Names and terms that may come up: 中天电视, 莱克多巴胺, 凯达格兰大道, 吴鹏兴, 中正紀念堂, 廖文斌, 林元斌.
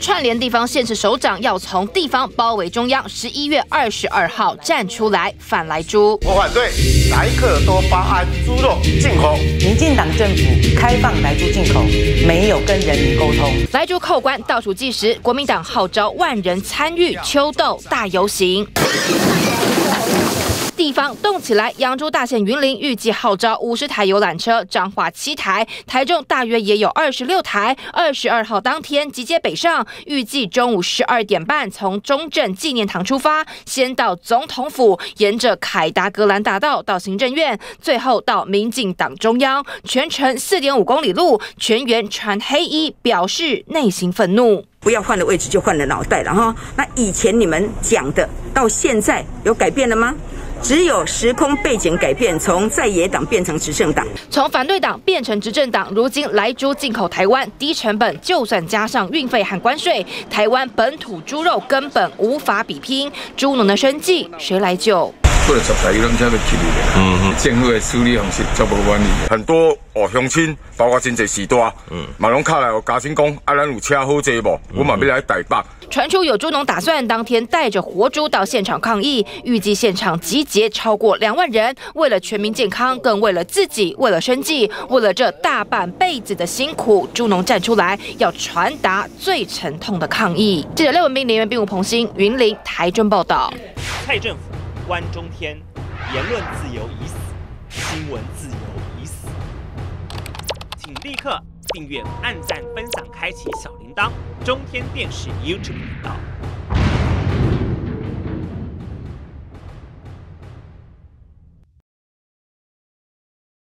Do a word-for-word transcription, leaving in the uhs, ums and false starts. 串联地方县市首长要从地方包围中央，十一月二十二号站出来反莱猪。我反对莱克多巴胺猪肉进口。民进党政府开放莱猪进口，没有跟人民沟通。莱猪扣关倒数计时，国民党号召万人参与秋豆大游行。 地方动起来！扬州大县云林预计号召五十台游览车，彰化七台，台中大约也有二十六台。二十二号当天集结北上，预计中午十二点半从中正纪念堂出发，先到总统府，沿着凯达格兰大道到行政院，最后到民进党中央，全程四点五公里路，全员穿黑衣，表示内心愤怒。 不要换了位置就换了脑袋了哈！那以前你们讲的到现在有改变了吗？只有时空背景改变，从在野党变成执政党，从反对党变成执政党。如今莱猪进口台湾，低成本就算加上运费和关税，台湾本土猪肉根本无法比拼。猪农的生计谁来救？ 嗯，政府的处理方式足无管理。很多哦乡亲，包括真侪时代，嗯，嘛拢卡来我嘉兴讲，啊，咱有车好坐无？我嘛要来台北。传出有猪农打算当天带着活猪到现场抗议，预计现场集结超过两万人。为了全民健康，更为了自己，为了生计，为了这大半辈子的辛苦，猪农站出来，要传达最沉痛的抗议。记者廖文斌、林元斌、吴鹏兴，云林、台中报道。蔡政府。 关中天，言论自由已死，新闻自由已死。请立刻订阅、按赞、分享、开启小铃铛，中天电视 YouTube 频道。